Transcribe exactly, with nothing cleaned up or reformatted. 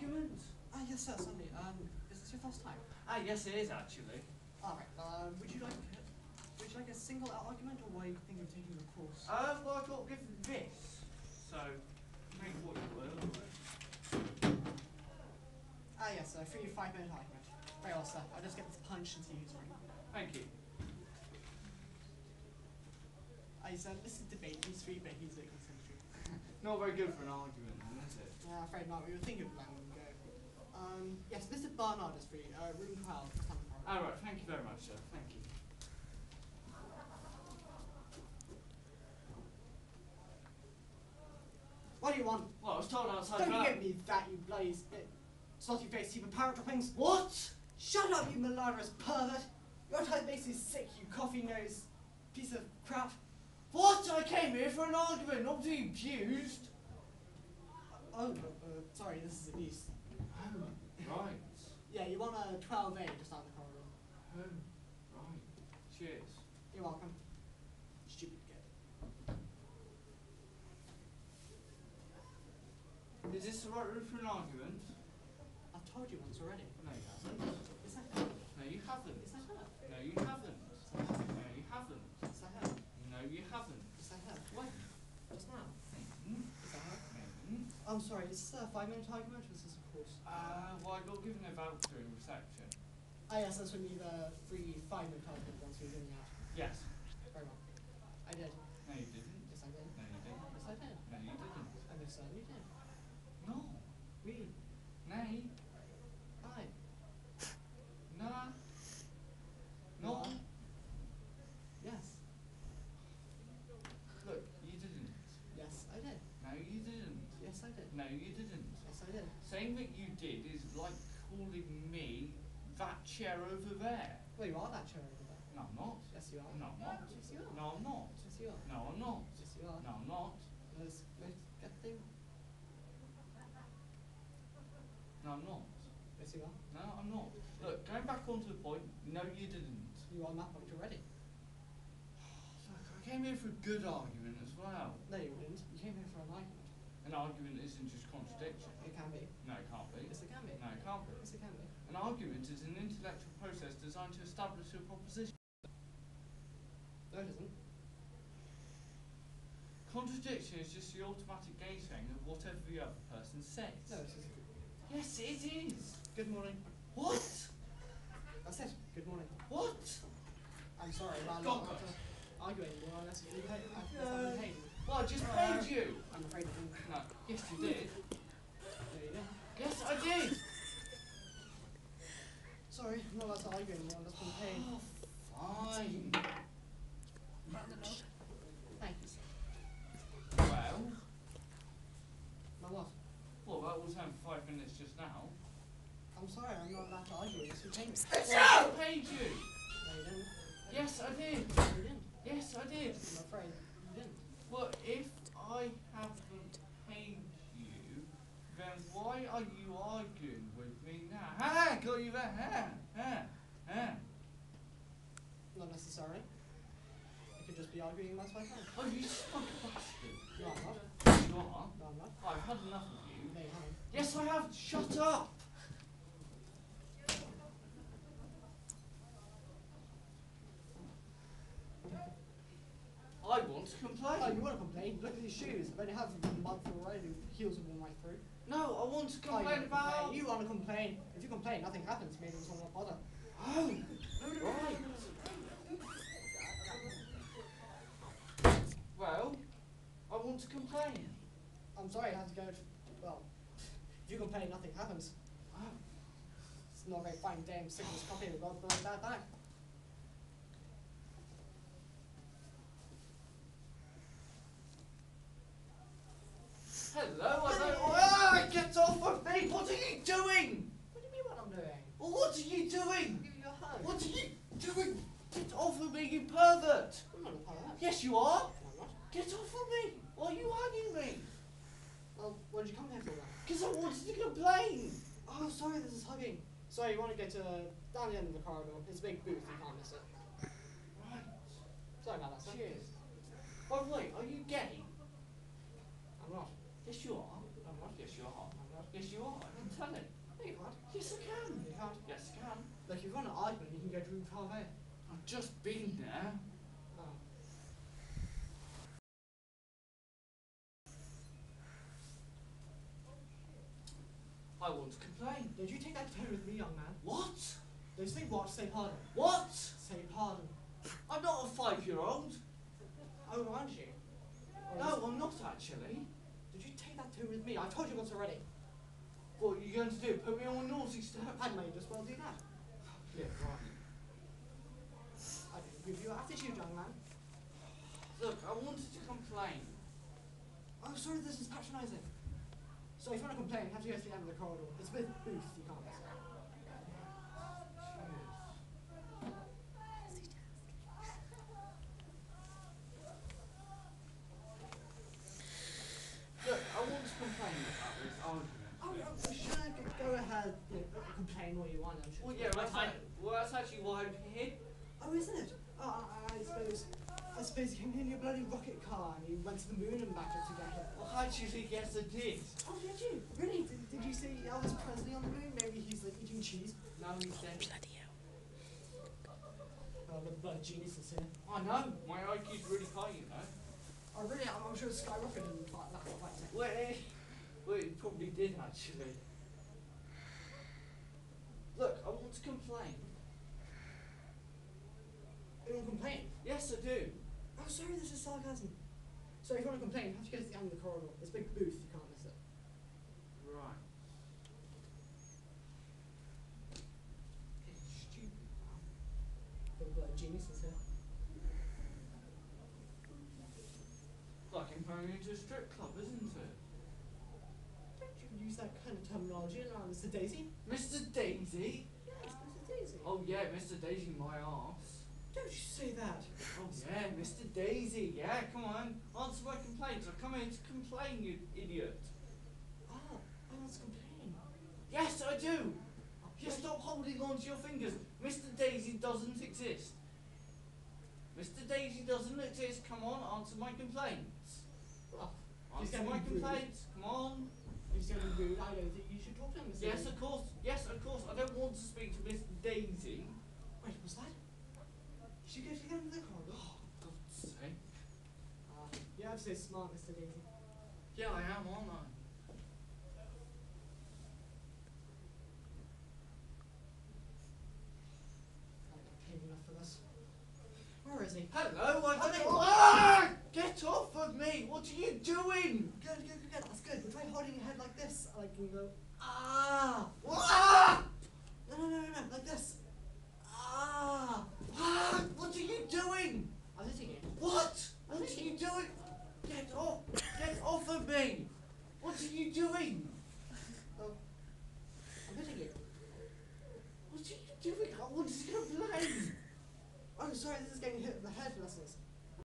document? Ah, yes, sir, certainly. Um, is this your first time? Ah, yes, it is, actually. All right, um, would you like would you like a single out argument, or were you thinking of taking the course? Um, well, I got given this, so make what you will. Ah, yes, sir, free five-minute argument. Very well, sir. I'll just get this punch and see who's free. Thank you. I said, this is debate, he's free, but he's a concentric. Not very good for an argument, then, is it? Yeah, I'm afraid not. We were thinking of that one go. Um, yes, Mister Barnard is free. Uh, room twelve. All right, thank you very much, sir. Thank you. What do you want? Well, I was told outside. Don't about give me that, you bloody spit. Slotty-faced heap of parrot droppings. What? Shut up, you malodorous pervert. Your type makes me sick, you coffee-nosed piece of crap. What? I came here for an argument, not to be abused. Oh, uh, uh, sorry, this is abuse. Oh, right. Yeah, you want a twelve A just out of the corridor. Oh, right. Cheers. You're welcome. Stupid kid. Is this the right room for an argument? I've told you once already. No, you haven't. Yes, I have. No, you haven't. Yes, I have. No, you haven't. Yes, I have. No, you haven't. Yes, I have. No, you haven't. Yes, I have. What? Just now. I'm sorry, is this a five-minute argument or is this a course? Uh, well, I got given a voucher in reception. Ah, yes, that's when you the free five-minute argument once you're doing that. Yes. Very well. I did. No, you didn't. Yes, I did. No, you didn't. Yes, I did. No, you didn't. I most certainly did. No. We. Nay. I. Nah. No. Yes. Look, you didn't. Yes, I did. No, you didn't. Yes, I did. No, you didn't. Yes, I did. Saying that you did is like calling me that chair over there. Well, you are that chair over there. No, I'm not. Yes, you are. No, I'm not. Yes, you are. No, I'm not. Yes, you are. No, I'm not. Yes, you are. No, I'm not. Let's get thing. No, I'm not. Yes, you are. No, I'm not. Look, going back onto the point, no, you didn't. You are on that point already. Look, I came here for a good argument as well. No, you didn't. You came here for an argument. An argument isn't just contradiction. It can be. No, it can't be. Yes, it can be. No, it can't be. Yes, it can be. An argument is an intellectual process designed to establish a proposition. No, it isn't. Contradiction is just the automatic gateway of whatever the other person says. No, it isn't. Yes, it is. Good morning. What? I said good morning. What? I'm sorry, but I'm not arguing more unless you pay. I pay. Well, I just uh, paid you! I'm afraid I didn't. No. Yes, you did. There you go. Yes, I did! Sorry, I'm not allowed to argue anymore. That's been paid. Oh, fine. Thank you, sir. Well. My what? Well, that was home for five minutes just now. I'm sorry, I'm not allowed to argue. Yes, you paid me. Well, I paid you! No, you didn't. Yes, I did. No, you didn't. Yes, I did. I'm afraid you didn't. Well, if I haven't paid you, then why are you arguing with me now? Ha! Got you there! Ha! Ha! Ha! Not necessarily. I could just be arguing that's my friend. Oh, you smug bastard! No, I'm not. You are? No, I'm not. I've had enough of you. No, you haven't. Yes, I have! Shut up! I want to complain. Oh, you want to complain? Look at these shoes. I've only had them for a month already. The heels have worn right through. No, I want to complain oh, about... Complain. You want to complain. If you complain, nothing happens. Maybe it's not bother. Oh, right. Well, I want to complain. I'm sorry, I have to go... To, well, if you complain, nothing happens. Oh. It's not a very fine day. I'm sick of this coffee. We've got to bring that back. Hello, I don't. Ah, get off of me! What are you doing? What do you mean what I'm doing? Well, what are you doing? I'm giving you a hug. What are you doing? Get off of me, you pervert! I'm not a pervert. Yes, you are. I'm not. Get off of me! Why are you hugging me? Well, what did you come here for? Because I wanted to complain. Oh, sorry, this is hugging. Sorry, you want to go to down the end of the corridor? It's a big booth. You can't miss it. Right. Sorry about that. Sir. Cheers. By the way, are you gay? I'm not. Yes, you are. I'm not. Yes, you are. I'm not. Yes, you are. Sunday. No, you can't. Yes, I can. You can't. Yes, I can. Like, if you want an argument, you can go to room five A. I've just been there. Oh. I want to complain. Did you take that tone with me, young man? What? They say what? Say pardon. What? Say pardon. I'm not a five-year-old. Oh, aren't you? No, I'm not actually. Did you take that tone with me? I told you once already. What are you going to do? Put me on a naughty step? I may as well do that. Yeah, right. I didn't give you an attitude, young man. Look, I wanted to complain. Oh, sorry, this is patronising. So if you want to complain, you have to go to the end of the corridor. It's a bit booth, you can't. Look, I want to complain about this argument. Oh, oh, sure, go ahead. You know, complain all you want, I'm sure. Well, yeah, well, that's, well, that's actually why I'm here. Oh, isn't it? Oh, I, I suppose. I suppose you came here in your bloody rocket car and you went to the moon and back up together. Well, how'd you think? Yes, I did. Oh, did you? Really? Did, did you see Elvis Presley on the moon? Maybe he's like eating cheese. No, he's dead. Bloody hell. Oh, the blood genius is here. I know. My I Q's really high, you know. Oh, really? I'm, I'm sure it's skyrocketed in like that. Like, wait. Well, it probably did, actually. Look, I want to complain. You want to complain? Yes, I do. Oh, sorry, this is sarcasm. So if you want to complain, you have to go to the end of the corridor. It's a big booth, you can't miss it. Right. It's stupid, man. Little blood geniuses here. Like him going into a strip club, isn't it? Don't you use that kind of terminology now, Mister Daisy? Mister Daisy? Yes, Mister Daisy. Oh yeah, Mister Daisy, my arse. Don't you say that. Oh yeah, Mister Daisy, yeah, come on. Answer my complaints. I come in to complain, you idiot. Oh, I want to complain. Yes, I do. Just stop holding on to your fingers. Mister Daisy doesn't exist. Mister Daisy doesn't exist. Come on, answer my complaints. Oh, answer my complaints. Come on. He's going to be rude. I know that you should talk to him. Mister Yes, Daisy. Of course. Yes, of course. I don't want to speak to Mister Daisy. Wait, what's that? She goes to the end of the corridor. Oh, God's sake. Uh, you have to say smart, Mister Daisy. Yeah, I am, aren't I? I got paid enough for this. Where is he? Hello, I don't know. Ah! Get off of me! What are you doing? Good, good, good, good. That's good. We'll try holding your head like this. Like, you go, ah! Ah! No, no, no, no, no, like this. Ah! Ah! What are you doing? I'm hitting it. What? What are you doing? Get off! Get off of me! What are you doing? Oh, I'm hitting it. What are you doing? I want to complain. I'm sorry, this is getting hit in the head, listeners.